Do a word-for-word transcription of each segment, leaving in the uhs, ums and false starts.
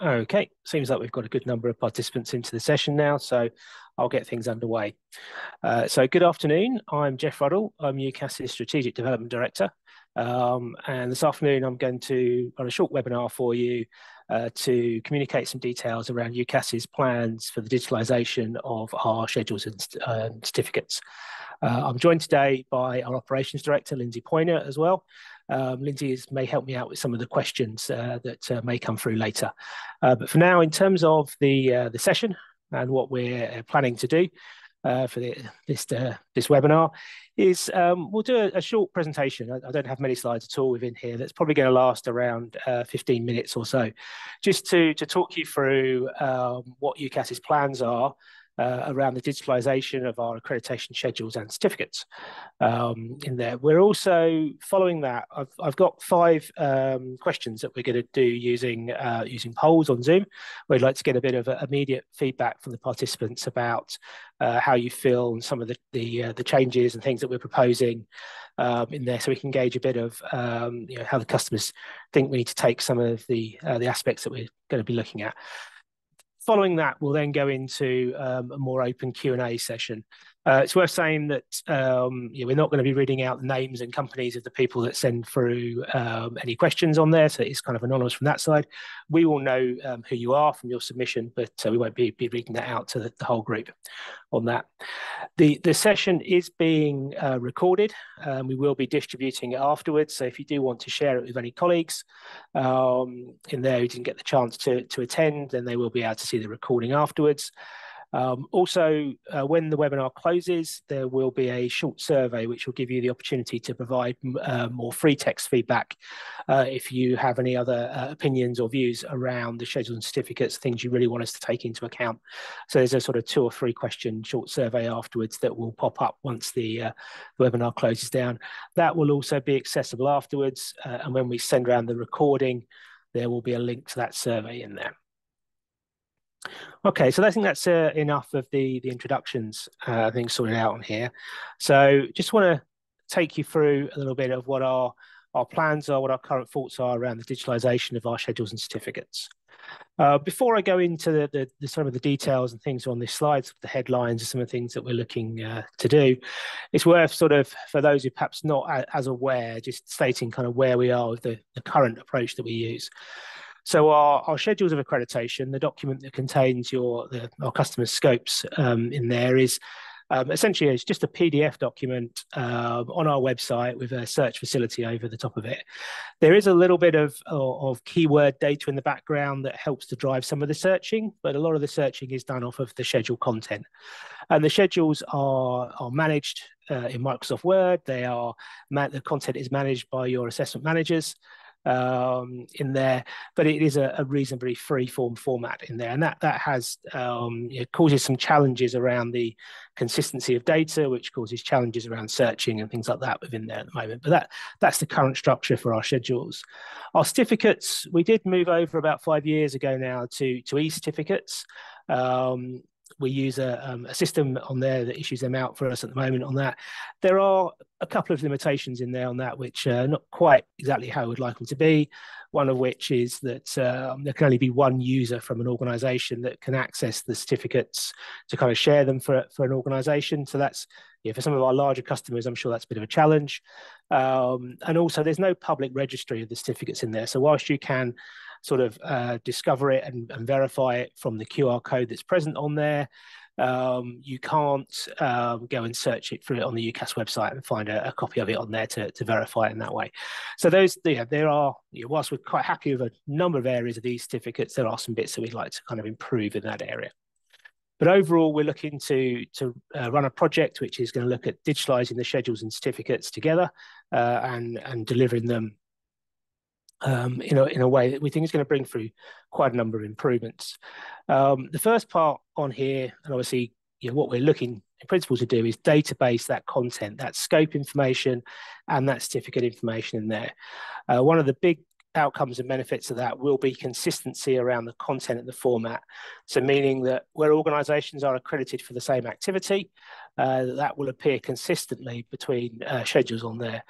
Okay, seems like we've got a good number of participants into the session now, so I'll get things underway. Uh, so good afternoon, I'm Jeff Ruddle, I'm UKAS's Strategic Development Director, um, and this afternoon I'm going to run a short webinar for you uh, to communicate some details around UKAS's plans for the digitalisation of our schedules and uh, certificates. Uh, I'm joined today by our Operations Director, Lindsay Poyner, as well. Um, Lindsay is, may help me out with some of the questions uh, that uh, may come through later. Uh, but for now, in terms of the, uh, the session and what we're planning to do uh, for the, this, uh, this webinar is um, we'll do a, a short presentation. I, I don't have many slides at all within here. That's probably going to last around uh, fifteen minutes or so, just to, to talk you through um, what UKAS's plans are Uh, around the digitalisation of our accreditation schedules and certificates. Um, in there, we're also following that. I've, I've got five um, questions that we're going to do using uh, using polls on Zoom. We'd like to get a bit of uh, immediate feedback from the participants about uh, how you feel and some of the the, uh, the changes and things that we're proposing um, in there, so we can gauge a bit of um, you know, how the customers think we need to take some of the uh, the aspects that we're going to be looking at. Following that, we'll then go into um, a more open Q and A session. Uh, it's worth saying that um, you know, we're not going to be reading out the names and companies of the people that send through um, any questions on there, so it's kind of anonymous from that side. We will know um, who you are from your submission, but uh, we won't be, be reading that out to the, the whole group on that. The, the session is being uh, recorded, and we will be distributing it afterwards, so if you do want to share it with any colleagues um, in there who didn't get the chance to, to attend, then they will be able to see the recording afterwards. Um, also, uh, when the webinar closes, there will be a short survey which will give you the opportunity to provide uh, more free text feedback uh, if you have any other uh, opinions or views around the schedules and certificates, things you really want us to take into account. So there's a sort of two or three question short survey afterwards that will pop up once the, uh, the webinar closes down. That will also be accessible afterwards, uh, and when we send around the recording, there will be a link to that survey in there. Okay, so I think that's uh, enough of the, the introductions, uh, things sorted out on here. So just want to take you through a little bit of what our, our plans are, what our current thoughts are around the digitalisation of our schedules and certificates. Uh, before I go into the, the, the, some of the details and things on this slide, some of the headlines and some of the things that we're looking uh, to do, it's worth sort of, for those who perhaps not as aware, just stating kind of where we are with the, the current approach that we use. So our, our schedules of accreditation, the document that contains your the, our customer scopes um, in there is um, essentially it's just a P D F document uh, on our website with a search facility over the top of it. There is a little bit of, of, of keyword data in the background that helps to drive some of the searching, but a lot of the searching is done off of the schedule content. And the schedules are, are managed uh, in Microsoft Word. They are, the content is managed by your assessment managers. Um, in there, but it is a, a reasonably free-form format in there, and that that has um, it causes some challenges around the consistency of data, which causes challenges around searching and things like that within there at the moment. But that that's the current structure for our schedules. Our certificates, we did move over about five years ago now to to e-certificates. Um, We use a, um, a system on there that issues them out for us at the moment on that. There are a couple of limitations in there on that, which are not quite exactly how we'd like them to be. One of which is that um, there can only be one user from an organisation that can access the certificates to kind of share them for, for an organisation. So that's, yeah, for some of our larger customers, I'm sure that's a bit of a challenge. Um, and also there's no public registry of the certificates in there. So whilst you can sort of uh, discover it and, and verify it from the Q R code that's present on there, Um, you can't um, go and search it through it on the UKAS website and find a, a copy of it on there to, to verify it in that way. So those, yeah, there are, you know, whilst we're quite happy with a number of areas of these certificates, there are some bits that we'd like to kind of improve in that area. But overall, we're looking to, to uh, run a project which is going to look at digitalising the schedules and certificates together uh, and, and delivering them Um, in, a, in a way that we think is going to bring through quite a number of improvements. Um, the first part on here, and obviously you know, what we're looking in principle to do is database that content, that scope information and that certificate information in there. Uh, one of the big outcomes and benefits of that will be consistency around the content and the format. So meaning that where organisations are accredited for the same activity, uh, that will appear consistently between uh, schedules on there.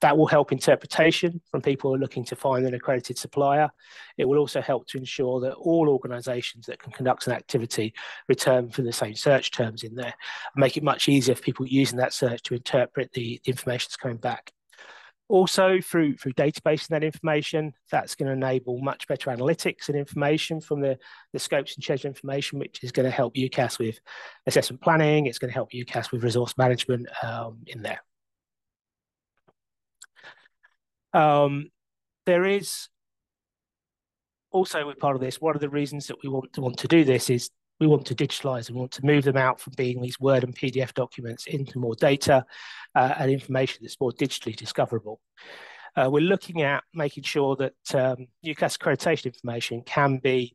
That will help interpretation from people who are looking to find an accredited supplier. It will also help to ensure that all organisations that can conduct an activity return from the same search terms in there, and make it much easier for people using that search to interpret the information that's coming back. Also, through, through databasing that information, that's going to enable much better analytics and information from the, the scopes and schedule information, which is going to help UKAS with assessment planning. It's going to help UKAS with resource management um, in there. Um, there is also, with part of this, one of the reasons that we want to want to do this is we want to digitalize and want to move them out from being these Word and P D F documents into more data uh, and information that's more digitally discoverable. Uh, we're looking at making sure that um, UKAS accreditation information can be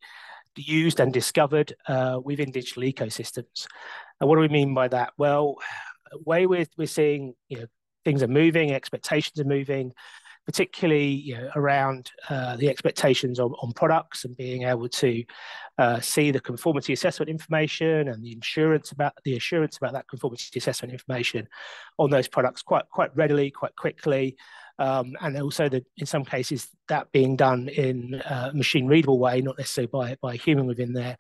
used and discovered uh, within digital ecosystems. And what do we mean by that? Well, the way we're, we're seeing, you know, things are moving, expectations are moving, particularly you know, around uh, the expectations on, on products and being able to uh, see the conformity assessment information and the insurance about the assurance about that conformity assessment information on those products quite quite readily, quite quickly, um, and also the, in some cases that being done in a machine readable way, not necessarily by by a human within there.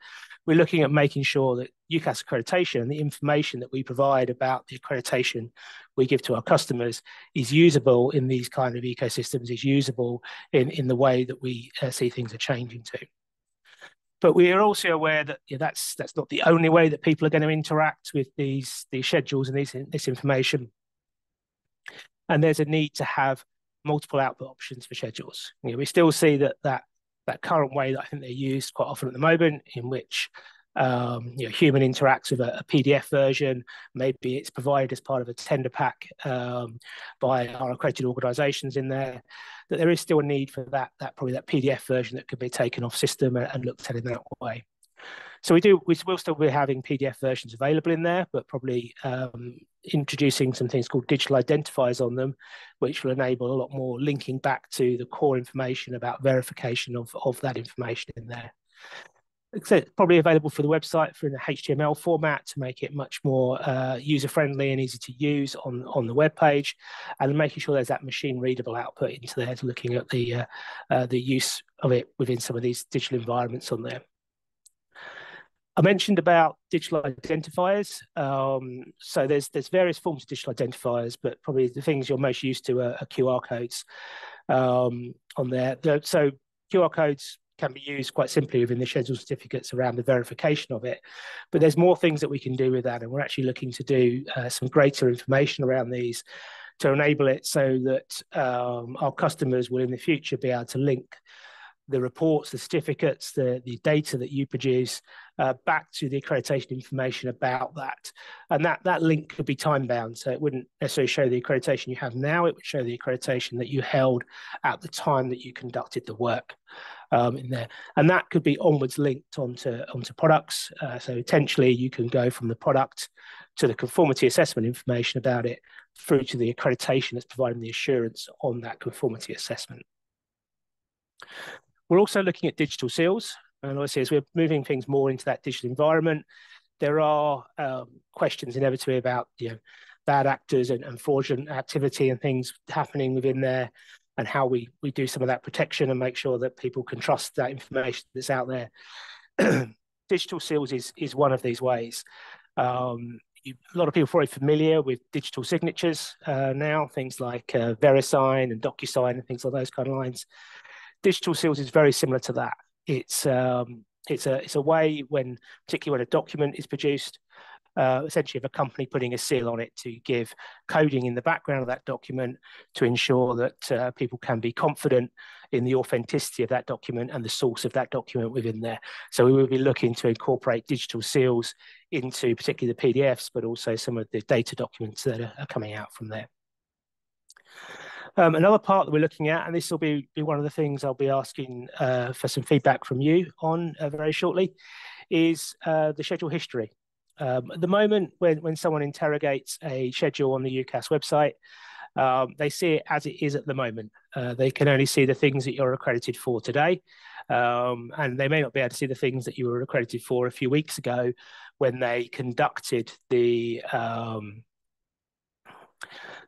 We're looking at making sure that UKAS accreditation and the information that we provide about the accreditation we give to our customers is usable in these kind of ecosystems, is usable in, in the way that we uh, see things are changing too. But we are also aware that you know, that's, that's not the only way that people are going to interact with these, these schedules and these, this information. And there's a need to have multiple output options for schedules. You know, we still see that, that that current way that I think they're used quite often at the moment, in which Um, you know, human interacts with a, a P D F version. Maybe it's provided as part of a tender pack um, by our accredited organisations in there. That there is still a need for that, that probably that P D F version that could be taken off system and, and looked at in that way. So we do, we will still be having P D F versions available in there, but probably um, introducing some things called digital identifiers on them, which will enable a lot more linking back to the core information about verification of, of that information in there. It's probably available for the website for in the H T M L format to make it much more uh, user-friendly and easy to use on, on the web page, and making sure there's that machine-readable output into there, to looking at the, uh, uh, the use of it within some of these digital environments on there. I mentioned about digital identifiers. Um, so there's, there's various forms of digital identifiers, but probably the things you're most used to are, are Q R codes um, on there. So Q R codes can be used quite simply within the schedule certificates around the verification of it. But there's more things that we can do with that, and we're actually looking to do uh, some greater information around these to enable it so that um, our customers will in the future be able to link the reports, the certificates, the, the data that you produce uh, back to the accreditation information about that. And that, that link could be time-bound, so it wouldn't necessarily show the accreditation you have now, it would show the accreditation that you held at the time that you conducted the work um, in there. And that could be onwards linked onto, onto products, uh, so potentially you can go from the product to the conformity assessment information about it through to the accreditation that's providing the assurance on that conformity assessment. We're also looking at digital seals, and obviously as we're moving things more into that digital environment, there are um, questions inevitably about you know, bad actors and, and fraudulent activity and things happening within there, and how we, we do some of that protection and make sure that people can trust that information that's out there. Digital seals is, is one of these ways. Um, you, a lot of people are probably familiar with digital signatures uh, now, things like uh, VeriSign and DocuSign and things like those kind of lines. Digital seals is very similar to that. It's um, it's a it's a way when, particularly when a document is produced, uh, essentially of a company putting a seal on it to give coding in the background of that document to ensure that uh, people can be confident in the authenticity of that document and the source of that document within there. So we will be looking to incorporate digital seals into particularly the P D Fs, but also some of the data documents that are coming out from there. Um, another part that we're looking at, and this will be, be one of the things I'll be asking uh, for some feedback from you on uh, very shortly, is uh, the schedule history. Um, at the moment, when, when someone interrogates a schedule on the UKAS website, um, they see it as it is at the moment. Uh, they can only see the things that you're accredited for today. Um, and they may not be able to see the things that you were accredited for a few weeks ago when they conducted the um,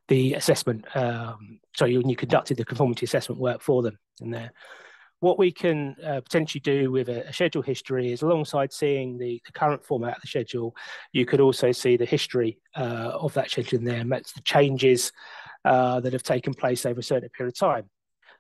the assessment. Um, sorry, when you conducted the conformity assessment work for them in there. What we can uh, potentially do with a, a schedule history is, alongside seeing the, the current format of the schedule, you could also see the history uh, of that schedule in there, and that's the changes uh, that have taken place over a certain period of time.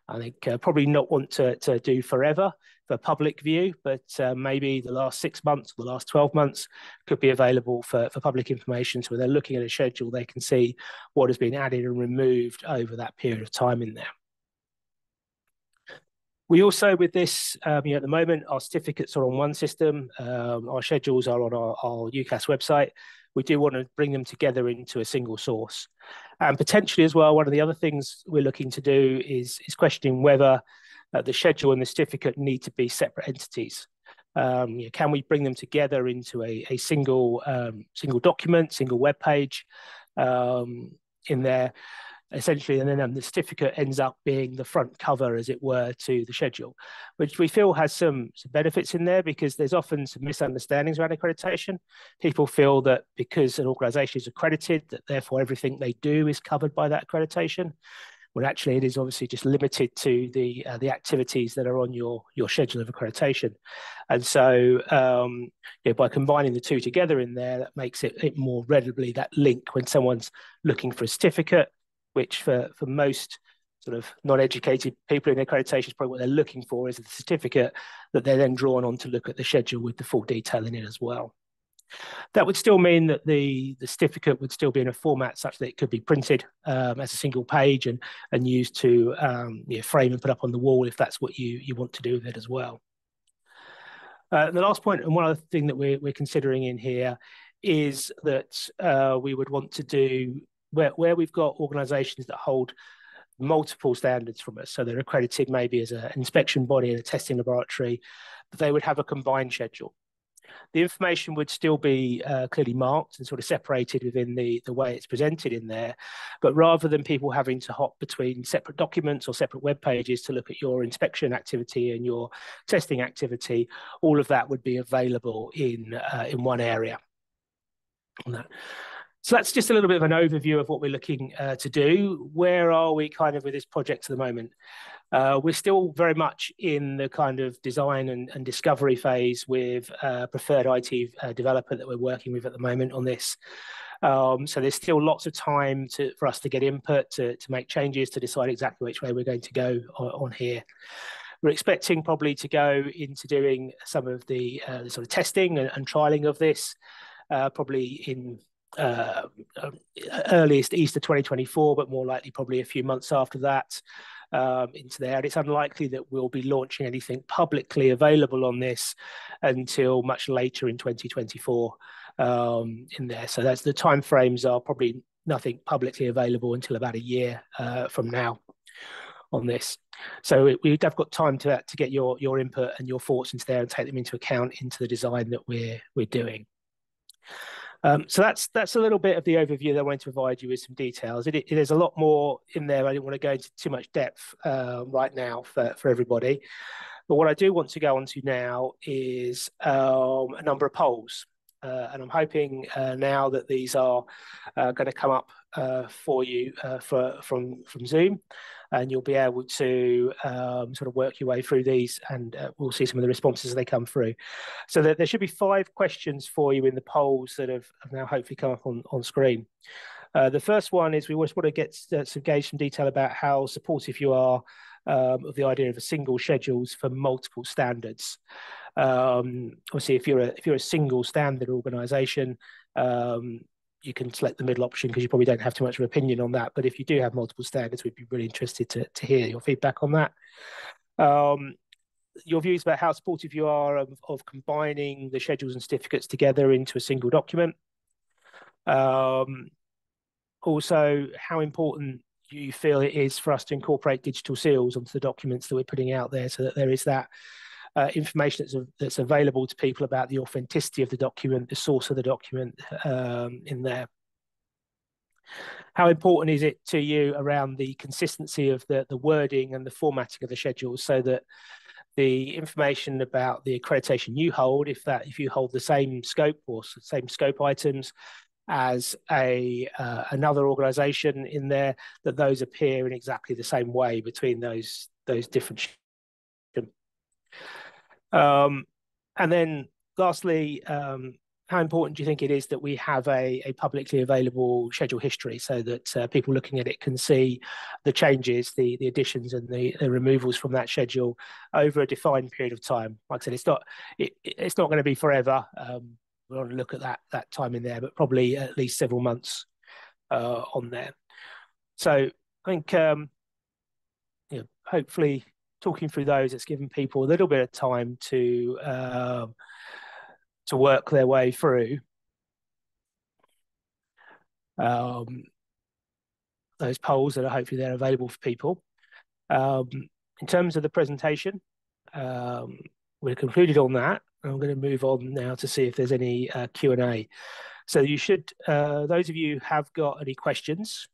I think uh, probably not want to, to do forever for public view, but uh, maybe the last six months or the last twelve months could be available for, for public information. So when they're looking at a schedule, they can see what has been added and removed over that period of time in there. We also, with this, um, you know, at the moment, our certificates are on one system. Um, our schedules are on our, our U K A S website. We do want to bring them together into a single source. And potentially as well, one of the other things we're looking to do is, is questioning whether uh, the schedule and the certificate need to be separate entities. Um, you know, can we bring them together into a, a single, um, single document, single web page um, in there? Essentially, and then the certificate ends up being the front cover, as it were, to the schedule, which we feel has some, some benefits in there, because there's often some misunderstandings around accreditation. People feel that because an organisation is accredited, that therefore everything they do is covered by that accreditation, when actually it is obviously just limited to the uh, the activities that are on your, your schedule of accreditation. And so um, you know, by combining the two together in there, that makes it, it more readily that link when someone's looking for a certificate, which for, for most sort of non-educated people in accreditation is probably what they're looking for, is the certificate that they're then drawn on to look at the schedule with the full detail in it as well. That would still mean that the, the certificate would still be in a format such that it could be printed um, as a single page and, and used to um, you know, frame and put up on the wall if that's what you, you want to do with it as well. Uh, the last point, and one other thing that we're, we're considering in here, is that uh, we would want to do Where, where we've got organisations that hold multiple standards from us, so they're accredited maybe as a, an inspection body and a testing laboratory, but they would have a combined schedule. The information would still be uh, clearly marked and sort of separated within the, the way it's presented in there, but rather than people having to hop between separate documents or separate web pages to look at your inspection activity and your testing activity, all of that would be available in, uh, in one area. So that's just a little bit of an overview of what we're looking uh, to do. Where are we kind of with this project at the moment? Uh, we're still very much in the kind of design and, and discovery phase with a preferred I T uh, developer that we're working with at the moment on this. Um, so there's still lots of time to, for us to get input, to, to make changes, to decide exactly which way we're going to go on, on here. We're expecting probably to go into doing some of the uh, sort of testing and, and trialing of this, uh, probably in Uh, earliest Easter twenty twenty-four, but more likely probably a few months after that um, into there. And it's unlikely that we'll be launching anything publicly available on this until much later in twenty twenty-four um, in there. So that's the timeframes are probably nothing publicly available until about a year uh, from now on this. So we have got time to, to get your, your input and your thoughts into there and take them into account into the design that we're, we're doing. Um, so that's that's a little bit of the overview that I wanted to provide you with some details. It, it, there's a lot more in there. I didn't want to go into too much depth uh, right now for, for everybody. But what I do want to go on to now is um, a number of polls. Uh, and I'm hoping uh, now that these are uh, going to come up uh, for you uh, for, from, from Zoom. And you'll be able to um, sort of work your way through these, and uh, we'll see some of the responses as they come through. So that there should be five questions for you in the polls that have, have now hopefully come up on, on screen. Uh, the first one is we just want to get uh, some gauge some detail about how supportive you are um, of the idea of a single schedules for multiple standards. Um, obviously, if you're a, if you're a single standard organisation, um, you can select the middle option because you probably don't have too much of an opinion on that. But if you do have multiple standards, we'd be really interested to, to hear your feedback on that. Um, your views about how supportive you are of, of combining the schedules and certificates together into a single document. Um, also, how important you feel it is for us to incorporate digital seals onto the documents that we're putting out there, so that there is that Uh, information that's, that's available to people about the authenticity of the document, the source of the document um, in there. How important is it to you around the consistency of the, the wording and the formatting of the schedule, so that the information about the accreditation you hold, if that if you hold the same scope or same scope items as a uh, another organization in there, that those appear in exactly the same way between those those different. Um, and then lastly, um, how important do you think it is that we have a, a publicly available schedule history so that uh, people looking at it can see the changes, the, the additions and the, the removals from that schedule over a defined period of time? Like I said, it's not, it, it's not going to be forever. Um, we want to look at that, that time in there, but probably at least several months uh, on there. So I think um, you know, hopefully talking through those, it's given people a little bit of time to uh, to work their way through um, those polls that are hopefully they're available for people. Um, in terms of the presentation, um, we're concluded on that. I'm going to move on now to see if there's any uh, Q and A. So you should, uh, those of you who have got any questions,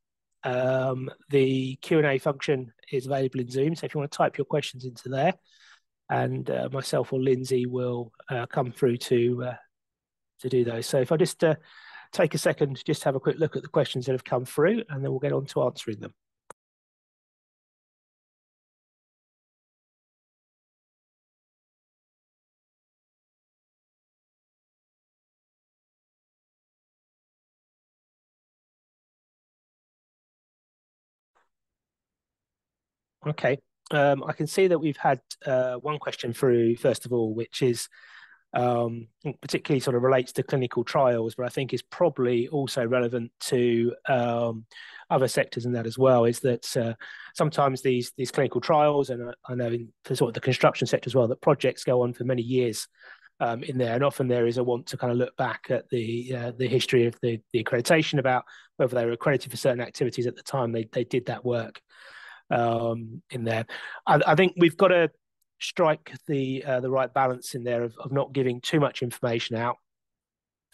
um the Q and A function is available in Zoom, so if you want to type your questions into there, and uh, myself or Lindsay will uh, come through to uh, to do those. So if I just uh, take a second to just have a quick look at the questions that have come through, and then we'll get on to answering them. Okay, um, I can see that we've had uh, one question through, first of all, which is um, particularly sort of relates to clinical trials, but I think is probably also relevant to um, other sectors in that as well, is that uh, sometimes these these clinical trials, and I, I know in the sort of the construction sector as well, that projects go on for many years um, in there, and often there is a want to kind of look back at the uh, the history of the, the accreditation about whether they were accredited for certain activities at the time they, they did that work. Um, in there, I, I think we've got to strike the uh, the right balance in there of, of not giving too much information out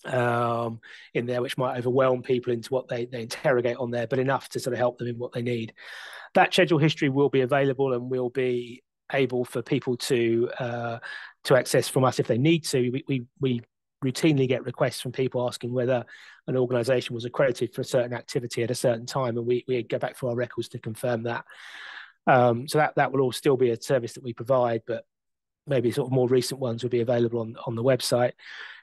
um, in there, which might overwhelm people into what they, they interrogate on there, but enough to sort of help them in what they need. That schedule history will be available and will be able for people to uh, to access from us if they need to. We we, we routinely get requests from people asking whether an organisation was accredited for a certain activity at a certain time, and we, we go back through our records to confirm that. Um, so that, that will all still be a service that we provide, but maybe sort of more recent ones will be available on, on the website.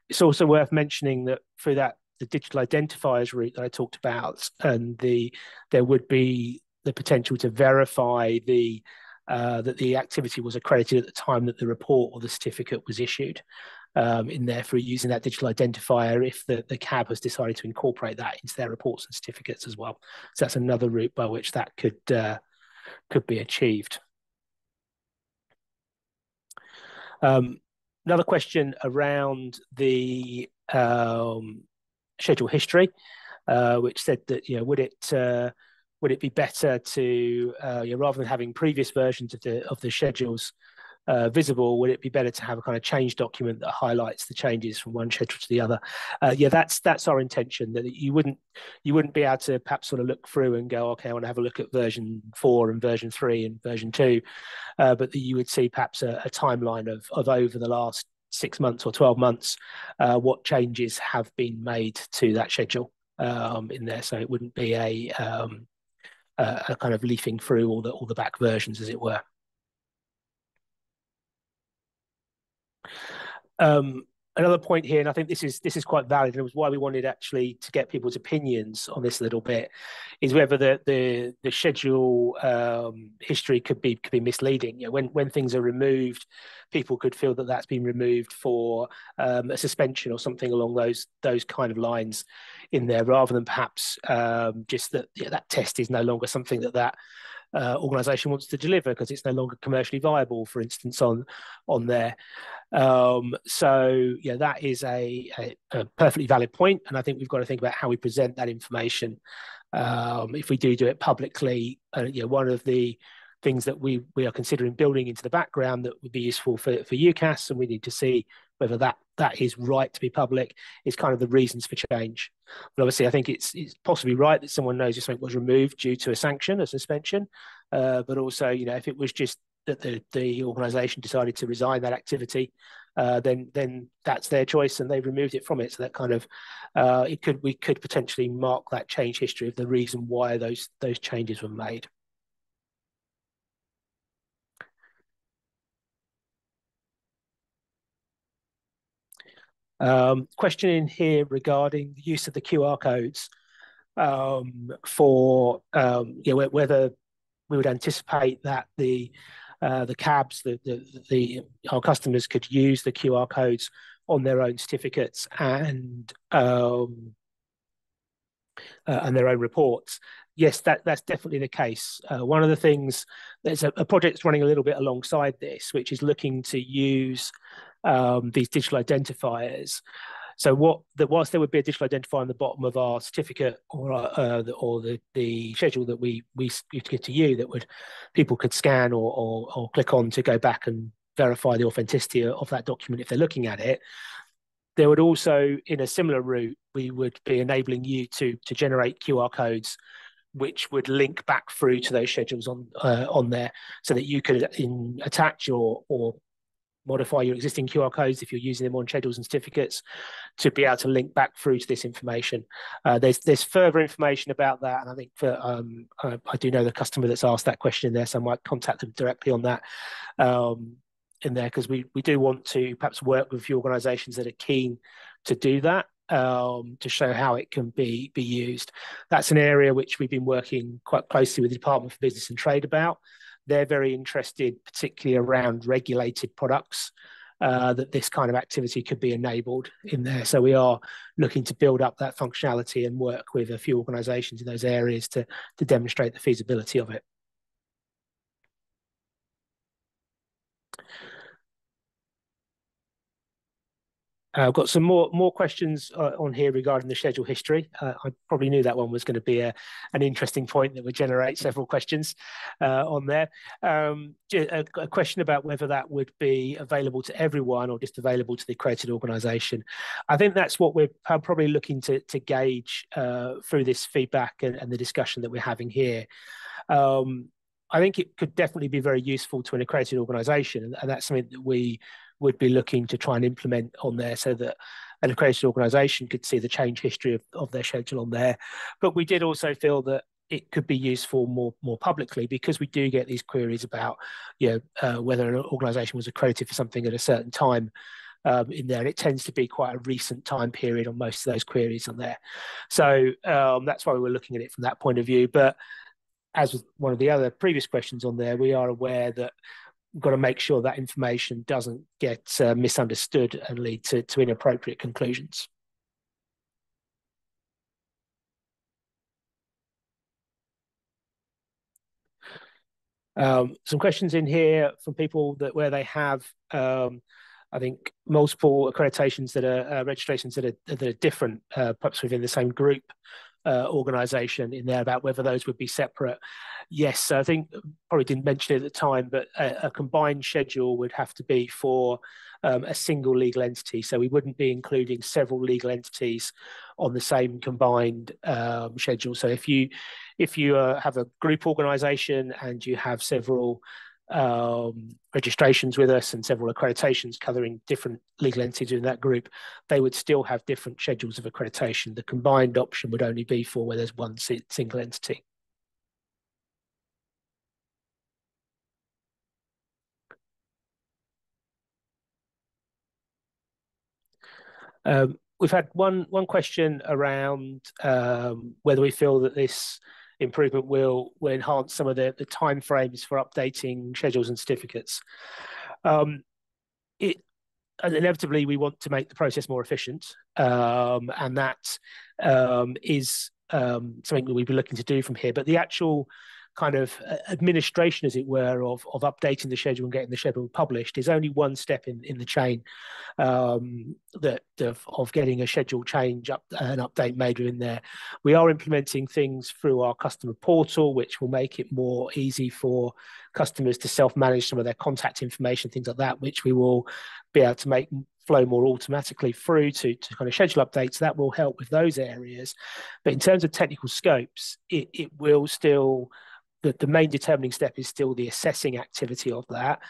It's also worth mentioning that through that, the digital identifiers route that I talked about, and the there would be the potential to verify the uh, that the activity was accredited at the time that the report or the certificate was issued. Um, in there for using that digital identifier if the, the C A B has decided to incorporate that into their reports and certificates as well. So that's another route by which that could, uh, could be achieved. Um, another question around the um, schedule history, uh, which said that, you know, would it, uh, would it be better to, uh, you know, rather than having previous versions of the, of the schedules Uh, visible, would it be better to have a kind of change document that highlights the changes from one schedule to the other? Uh, yeah, that's that's our intention. That you wouldn't you wouldn't be able to perhaps sort of look through and go, okay, I want to have a look at version four and version three and version two, uh, but that you would see perhaps a, a timeline of of over the last six months or twelve months, uh, what changes have been made to that schedule um, in there. So it wouldn't be a um, a, a kind of leafing through all the all the back versions, as it were. Um, another point here, and I think this is this is quite valid, and it was why we wanted actually to get people's opinions on this a little bit, is whether the the, the schedule um, history could be could be misleading. You know, when when things are removed, people could feel that that's been removed for um, a suspension or something along those those kind of lines in there, rather than perhaps um, just that you know, that test is no longer something that that. Uh, organisation wants to deliver because it's no longer commercially viable, for instance, on on there. Um, so yeah, that is a, a, a perfectly valid point, and I think we've got to think about how we present that information. Um, if we do do it publicly, uh, you know, one of the things that we we are considering building into the background that would be useful for for UKAS, and we need to see whether that that is right to be public, is kind of the reasons for change. But obviously, I think it's it's possibly right that someone knows if something was removed due to a sanction, a suspension, uh, but also, you know, if it was just that the, the organisation decided to resign that activity, uh, then then that's their choice and they've removed it from it. So that kind of uh, it could we could potentially mark that change history of the reason why those those changes were made. Um, question in here regarding the use of the Q R codes um, for um, you know, whether we would anticipate that the uh, the cabs, the, the, the our customers could use the Q R codes on their own certificates and um, uh, and their own reports. Yes, that that's definitely the case. Uh, one of the things, there's a, a project that's running a little bit alongside this, which is looking to use Um, these digital identifiers. So what that whilst there would be a digital identifier on the bottom of our certificate or our, uh, the, or the the schedule that we we give to you that would people could scan or, or or click on to go back and verify the authenticity of that document if they're looking at it. There would also, in a similar route, we would be enabling you to to generate Q R codes, which would link back through to those schedules on uh, on there, so that you could in, attach your or modify your existing Q R codes if you're using them on schedules and certificates to be able to link back through to this information. Uh, there's there's further information about that, and I think for, um, I, I do know the customer that's asked that question in there, so I might contact them directly on that um, in there, because we, we do want to perhaps work with a few organisations that are keen to do that um, to show how it can be, be used. That's an area which we've been working quite closely with the Department for Business and Trade about. They're very interested, particularly around regulated products, uh, that this kind of activity could be enabled in there. So we are looking to build up that functionality and work with a few organisations in those areas to, to demonstrate the feasibility of it. Uh, I've got some more more questions uh, on here regarding the schedule history. Uh, I probably knew that one was going to be a, an interesting point that would generate several questions uh, on there. Um, a, a question about whether that would be available to everyone or just available to the accredited organisation. I think that's what we're probably looking to, to gauge uh, through this feedback and, and the discussion that we're having here. Um, I think it could definitely be very useful to an accredited organisation, and that's something that we would be looking to try and implement on there, so that an accredited organisation could see the change history of, of their schedule on there. But we did also feel that it could be useful more more publicly, because we do get these queries about, you know, uh, whether an organisation was accredited for something at a certain time um, in there, and it tends to be quite a recent time period on most of those queries on there. So um, that's why we were looking at it from that point of view. But as with one of the other previous questions on there, we are aware that we've got to make sure that information doesn't get uh, misunderstood and lead to, to inappropriate conclusions. Um, some questions in here from people that where they have, um, I think, multiple accreditations that are uh, registrations that are that are different, uh, perhaps within the same group. Uh, organisation in there about whether those would be separate. Yes, I think probably didn't mention it at the time, but a, a combined schedule would have to be for um, a single legal entity. So we wouldn't be including several legal entities on the same combined um, schedule. So if you if you uh, have a group organisation and you have several um, registrations with us and several accreditations covering different legal entities in that group, they would still have different schedules of accreditation. The combined option would only be for where there's one single entity. Um, we've had one, one question around um, whether we feel that this improvement will, will enhance some of the, the timeframes for updating schedules and certificates. Um, it, inevitably, we want to make the process more efficient, um, and that um, is um, something that we've been looking to do from here. But the actual kind of administration, as it were, of, of updating the schedule and getting the schedule published is only one step in, in the chain um, that of, of getting a schedule change up, an update made within there. We are implementing things through our customer portal, which will make it more easy for customers to self-manage some of their contact information, things like that, which we will be able to make flow more automatically through to, to kind of schedule updates. That will help with those areas. But in terms of technical scopes, it, it will still the, the main determining step is still the assessing activity of that.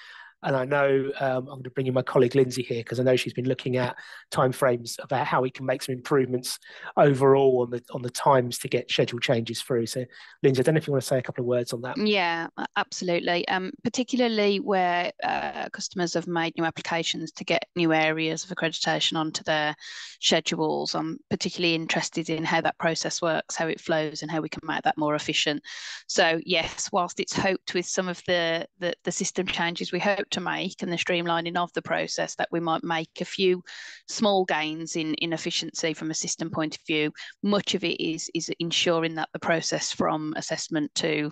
And I know um, I'm going to bring in my colleague Lindsay here, because I know she's been looking at timeframes about how we can make some improvements overall on the on the times to get schedule changes through. So Lindsay, I don't know if you want to say a couple of words on that. Yeah, absolutely. Um, particularly where uh, customers have made new applications to get new areas of accreditation onto their schedules. I'm particularly interested in how that process works, how it flows, and how we can make that more efficient. So yes, whilst it's hoped with some of the, the, the system changes we hope to make and the streamlining of the process that we might make a few small gains in, in efficiency from a system point of view, much of it is is ensuring that the process from assessment to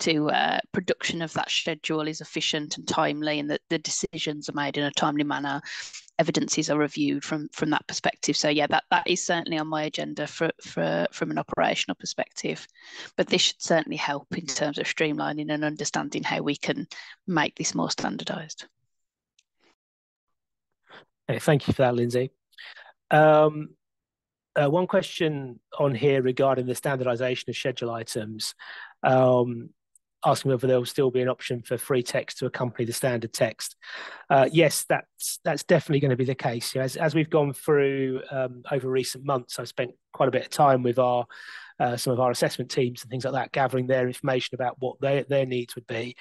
to uh, production of that schedule is efficient and timely, and that the decisions are made in a timely manner, evidences are reviewed from from that perspective. So yeah, that that is certainly on my agenda for, for from an operational perspective, but this should certainly help in terms of streamlining and understanding how we can make this more standardized. Okay, thank you for that, Lindsay. Um, uh, one question on here regarding the standardization of schedule items, um, asking whether there will still be an option for free text to accompany the standard text. Uh, yes, that's that's definitely going to be the case. You know, as, as we've gone through um, over recent months, I've spent quite a bit of time with our uh, some of our assessment teams and things like that, gathering their information about what they, their needs would be.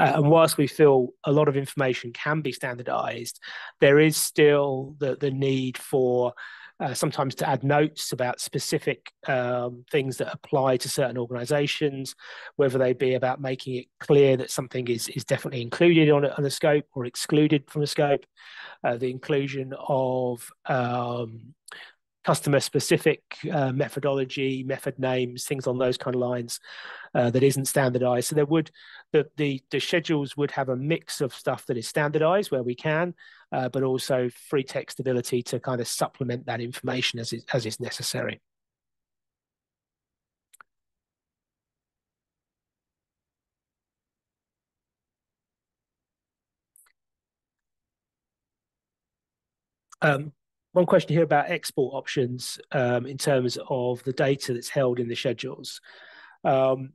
Uh, and whilst we feel a lot of information can be standardised, there is still the, the need for Uh, sometimes to add notes about specific um, things that apply to certain organisations, whether they be about making it clear that something is, is definitely included on a, on a scope or excluded from a scope, uh, the inclusion of um, customer-specific uh, methodology, method names, things on those kind of lines uh, that isn't standardised. So there would the, the the schedules would have a mix of stuff that is standardised where we can, Uh, but also free text ability to kind of supplement that information as is, as is necessary. Um, one question here about export options um, in terms of the data that's held in the schedules. Um,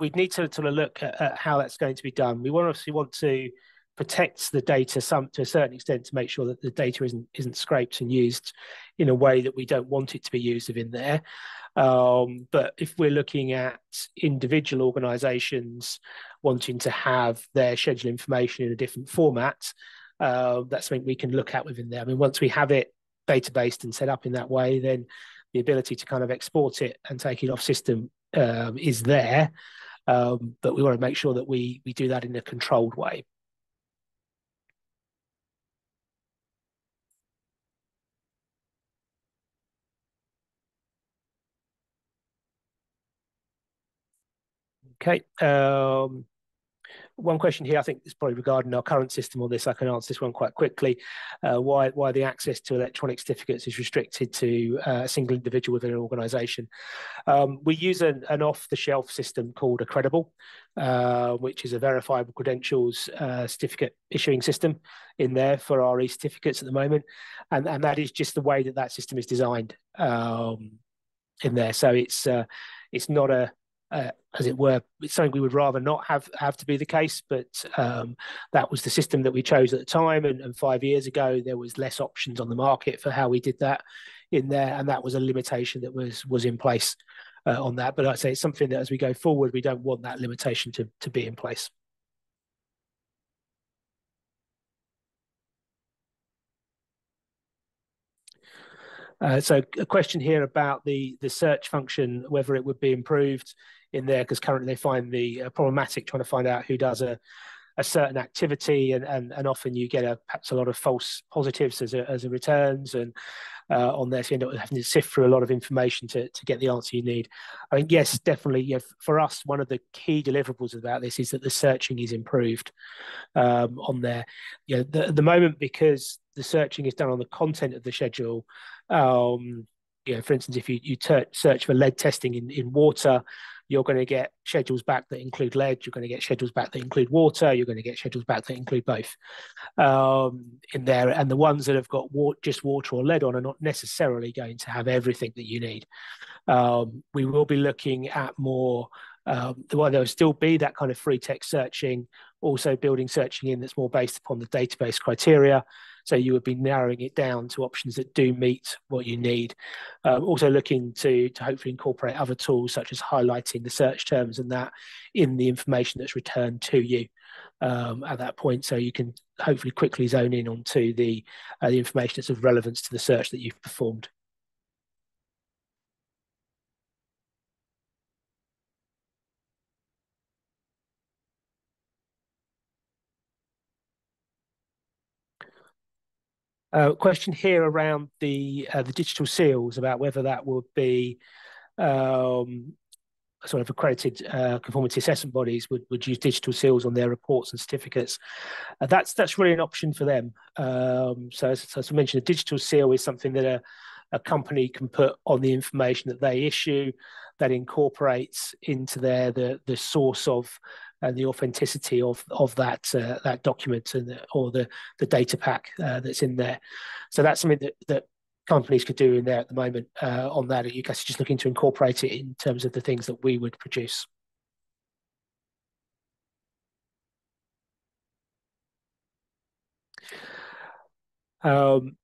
we'd need to sort of look at, at how that's going to be done. We want, obviously want to protects the data some to a certain extent to make sure that the data isn't isn't scraped and used in a way that we don't want it to be used within there. Um, but if we're looking at individual organisations wanting to have their schedule information in a different format, uh, that's something we can look at within there. I mean, once we have it databased and set up in that way, then the ability to kind of export it and take it off system um, is there. Um, but we want to make sure that we we do that in a controlled way. Okay. Um, one question here, I think it's probably regarding our current system on this. I can answer this one quite quickly. Uh, why, why the access to electronic certificates is restricted to uh, a single individual within an organisation. Um, we use an, an off-the-shelf system called Accredible, uh, which is a verifiable credentials uh, certificate issuing system in there for our e-certificates at the moment. And, and that is just the way that that system is designed um, in there. So it's, uh, it's not a... Uh, as it were, it's something we would rather not have have to be the case, but um, that was the system that we chose at the time, and, and five years ago there was less options on the market for how we did that in there, and that was a limitation that was was in place uh, on that. But I'd say it's something that as we go forward, we don't want that limitation to, to be in place. Uh, so a question here about the, the search function, whether it would be improved in there, because currently they find the uh, problematic trying to find out who does a, a certain activity, and, and, and often you get a, perhaps a lot of false positives as a, as a returns, and uh, on there, so you end up having to sift through a lot of information to, to get the answer you need. I mean, yes, definitely, yeah, for us, one of the key deliverables about this is that the searching is improved um, on there. Yeah, the, the moment, because the searching is done on the content of the schedule, um you know, for instance, if you you search for lead testing in in water, you're going to get schedules back that include lead, you're going to get schedules back that include water, you're going to get schedules back that include both um in there, and the ones that have got wa just water or lead on are not necessarily going to have everything that you need. Um we will be looking at more Um, while there will still be that kind of free text searching, also building searching in that's more based upon the database criteria. So you would be narrowing it down to options that do meet what you need. Um, also looking to, to hopefully incorporate other tools such as highlighting the search terms and that in the information that's returned to you um, at that point. So you can hopefully quickly zone in onto the, uh, the information that's of relevance to the search that you've performed. Uh, question here around the uh, the digital seals, about whether that would be um, sort of accredited uh, conformity assessment bodies would, would use digital seals on their reports and certificates. Uh, that's that's really an option for them. Um, so, as, as I mentioned, a digital seal is something that a, a company can put on the information that they issue, that incorporates into their the the source of and the authenticity of of that uh, that document and the, or the the data pack uh, that's in there. So that's something that, that companies could do in there at the moment uh, on that. At U K A S, just looking to incorporate it in terms of the things that we would produce. Um,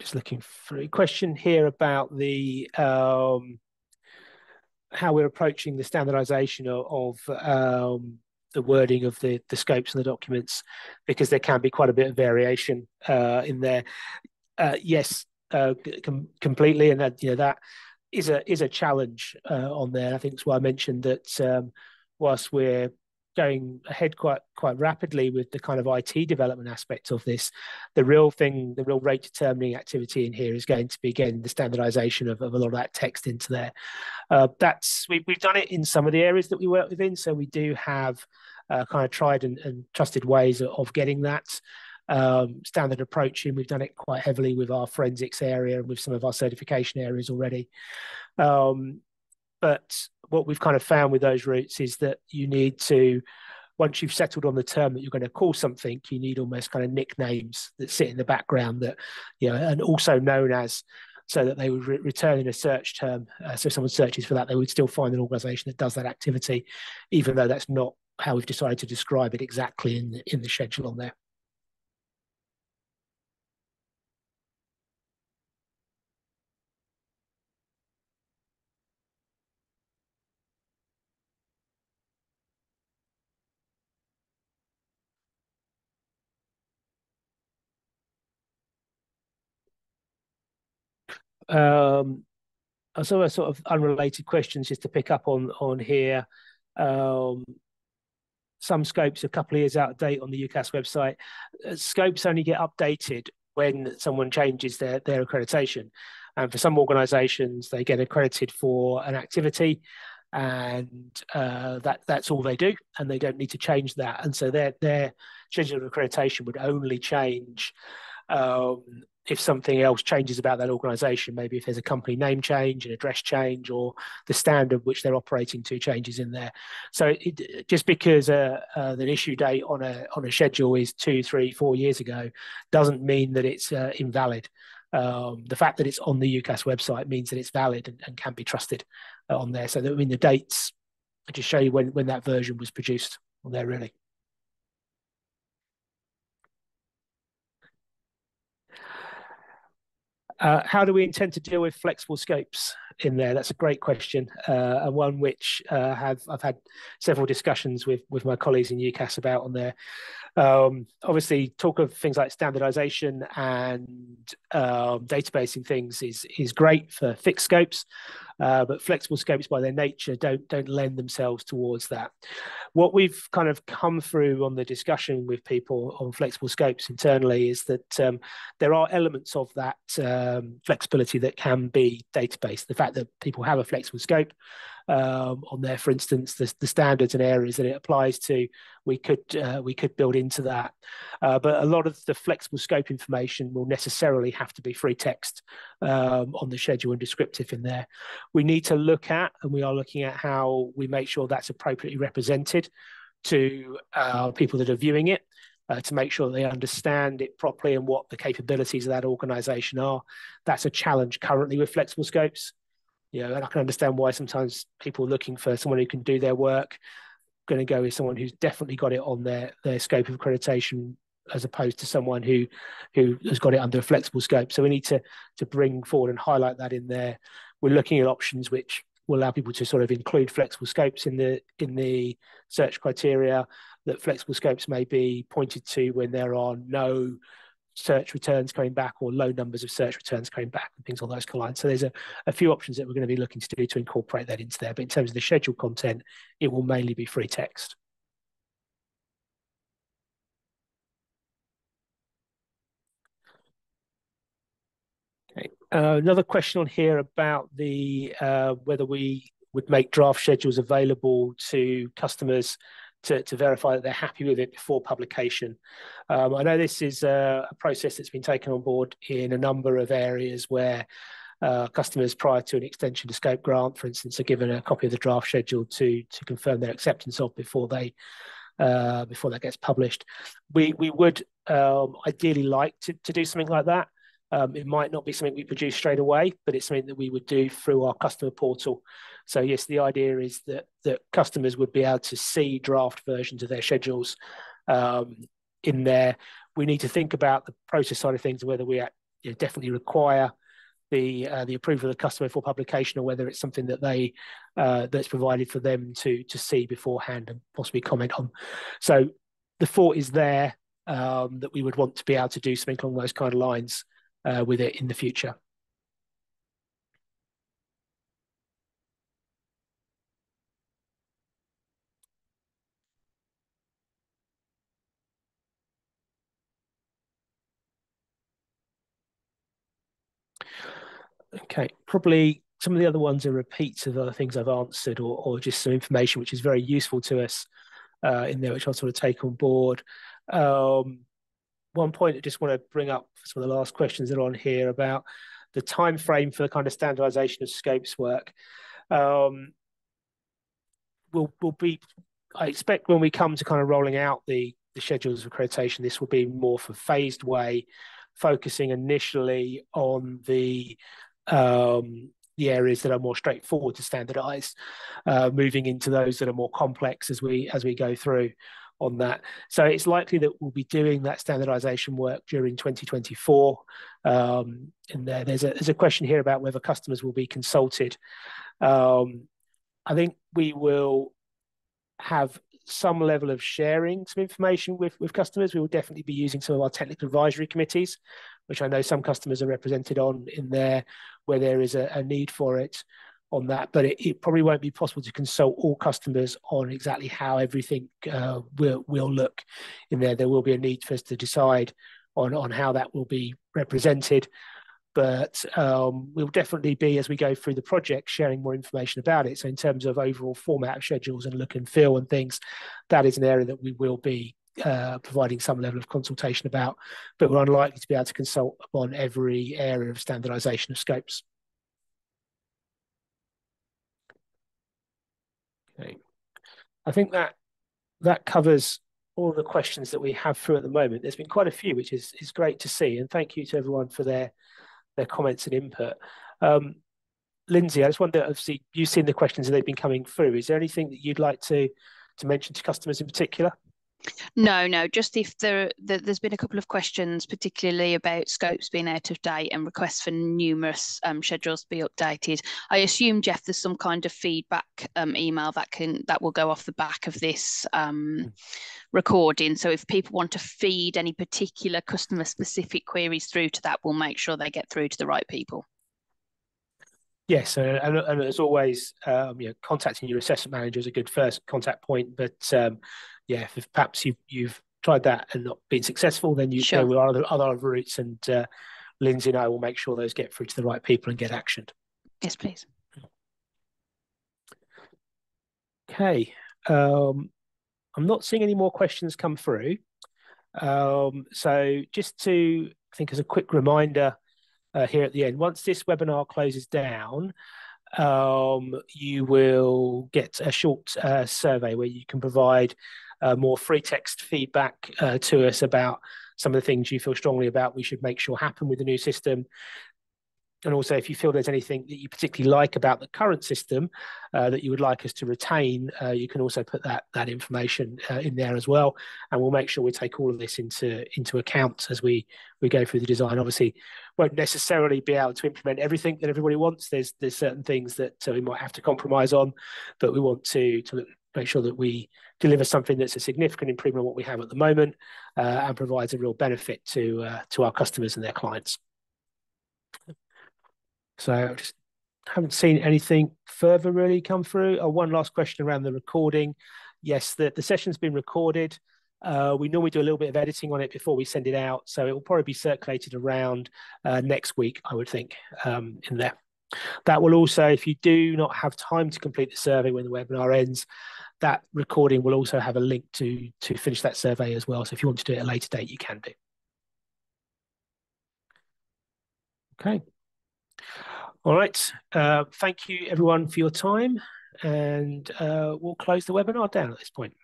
just looking for a question here about the. Um, how we're approaching the standardization of, of um, the wording of the, the scopes and the documents, because there can be quite a bit of variation uh, in there. Uh, yes, uh, com completely. And that, you know, that is a, is a challenge uh, on there. I think that's why I mentioned that um, whilst we're going ahead quite quite rapidly with the kind of I T development aspect of this, the real thing, the real rate determining activity in here is going to be, again, the standardization of, of a lot of that text into there. Uh, that's we, we've done it in some of the areas that we work within, so we do have uh, kind of tried and, and trusted ways of getting that um, standard approaching. We've done it quite heavily with our forensics area and with some of our certification areas already. Um, But what we've kind of found with those routes is that you need to, once you've settled on the term that you're going to call something, you need almost kind of nicknames that sit in the background that, you know, and also known as, so that they would re return in a search term. Uh, so if someone searches for that, they would still find an organisation that does that activity, even though that's not how we've decided to describe it exactly in the, in the schedule on there. Um, so a sort of unrelated questions just to pick up on on here. Um, some scopes are a couple of years out of date on the U K A S website. Scopes only get updated when someone changes their their accreditation, and for some organisations they get accredited for an activity, and uh, that that's all they do, and they don't need to change that. And so their their schedule of accreditation would only change. Um, if something else changes about that organisation, maybe if there's a company name change, an address change, or the standard which they're operating to changes in there. So it, just because uh, uh, the issue date on a on a schedule is two, three, four years ago, doesn't mean that it's uh, invalid. Um, the fact that it's on the U K A S website means that it's valid and, and can be trusted uh, on there. So that, I mean, the dates, I just show you when when that version was produced on there, really. Uh, how do we intend to deal with flexible scopes in there? That's a great question, uh, and one which uh, have, I've had several discussions with, with my colleagues in U K A S about on there. Um, obviously, talk of things like standardisation and um, databasing things is, is great for fixed scopes, uh, but flexible scopes by their nature don't, don't lend themselves towards that. What we've kind of come through on the discussion with people on flexible scopes internally is that um, there are elements of that uh, Um, flexibility that can be database. The fact that people have a flexible scope um, on there, for instance, the, the standards and areas that it applies to, we could uh, we could build into that. Uh, but a lot of the flexible scope information will necessarily have to be free text um, on the schedule and descriptive in there. We need to look at, and we are looking at, how we make sure that's appropriately represented to uh, people that are viewing it. Uh, to make sure they understand it properly and what the capabilities of that organisation are. That's a challenge currently with flexible scopes. You know, and I can understand why sometimes people looking for someone who can do their work going to go with someone who's definitely got it on their their scope of accreditation, as opposed to someone who who has got it under a flexible scope. So we need to to bring forward and highlight that in there. We're looking at options which will allow people to sort of include flexible scopes in the in the search criteria, that flexible scopes may be pointed to when there are no search returns coming back or low numbers of search returns coming back and things on those lines. So there's a, a few options that we're going to be looking to do to incorporate that into there. But in terms of the scheduled content, it will mainly be free text. Okay. Uh, another question on here about the uh, whether we would make draft schedules available to customers To, to verify that they're happy with it before publication. Um, I know this is a, a process that's been taken on board in a number of areas where uh, customers prior to an extension to scope grant, for instance, are given a copy of the draft schedule to, to confirm their acceptance of before they uh, before that gets published. We, we would um, ideally like to, to do something like that. Um, it might not be something we produce straight away, but it's something that we would do through our customer portal. So yes, the idea is that, that customers would be able to see draft versions of their schedules um, in there. We need to think about the process side of things, whether we act, you know, definitely require the uh, the approval of the customer for publication, or whether it's something that they uh, that's provided for them to, to see beforehand and possibly comment on. So the thought is there um, that we would want to be able to do something along those kind of lines Uh, with it in the future. Okay, probably some of the other ones are repeats of other things I've answered, or, or just some information which is very useful to us uh, in there, which I'll sort of take on board. Um, One point I just want to bring up for some of the last questions that are on here about the time frame for the kind of standardization of scopes work. Um, we'll, we'll be, I expect when we come to kind of rolling out the, the schedules of accreditation, this will be more for phased way, focusing initially on the um, the areas that are more straightforward to standardize, uh, moving into those that are more complex as we as we go through on that. So it's likely that we'll be doing that standardization work during twenty twenty-four. Um, and there, there's, a, there's a question here about whether customers will be consulted. Um, I think we will have some level of sharing some information with, with customers. We will definitely be using some of our technical advisory committees, which I know some customers are represented on in there, where there is a, a need for it on that, but it, it probably won't be possible to consult all customers on exactly how everything uh, will, will look in there. There will be a need for us to decide on, on how that will be represented, but um, we'll definitely be, as we go through the project, sharing more information about it. So in terms of overall format of schedules and look and feel and things, that is an area that we will be uh, providing some level of consultation about, but we're unlikely to be able to consult upon every area of standardization of scopes. Okay. I think that that covers all the questions that we have through at the moment. There's been quite a few, which is, is great to see. And thank you to everyone for their, their comments and input. Um, Lindsay, I just wonder, obviously, you've seen the questions that they've been coming through. Is there anything that you'd like to, to mention to customers in particular? No, no, just if there, the, there's been a couple of questions, particularly about scopes being out of date and requests for numerous um, schedules to be updated. I assume, Jeff, there's some kind of feedback um, email that can that will go off the back of this um, recording. So if people want to feed any particular customer specific queries through to that, we'll make sure they get through to the right people. Yes, and, and as always, um, you know, contacting your assessment manager is a good first contact point. But um, yeah, if perhaps you, you've tried that and not been successful, then you sure. go with other, other routes, and uh, Lindsay and I will make sure those get through to the right people and get actioned. Yes, please. Okay. Um, I'm not seeing any more questions come through. Um, so just to, I think as a quick reminder, Uh, here at the end, once this webinar closes down, um, you will get a short uh, survey where you can provide uh, more free text feedback uh, to us about some of the things you feel strongly about we should make sure happen with the new system. And also, if you feel there's anything that you particularly like about the current system uh, that you would like us to retain, uh, you can also put that that information uh, in there as well. And we'll make sure we take all of this into into account as we we go through the design. Obviously, won't necessarily be able to implement everything that everybody wants. There's there's certain things that uh, we might have to compromise on, but we want to to look, make sure that we deliver something that's a significant improvement on what we have at the moment uh, and provides a real benefit to uh, to our customers and their clients. So I just haven't seen anything further really come through. Oh, one last question around the recording. Yes, the, the session's been recorded. Uh, we normally do a little bit of editing on it before we send it out. So it will probably be circulated around uh, next week, I would think, um, in there. That will also, if you do not have time to complete the survey when the webinar ends, that recording will also have a link to, to finish that survey as well. So if you want to do it at a later date, you can do. Okay. All right. Uh, thank you, everyone, for your time, and uh, we'll close the webinar down at this point.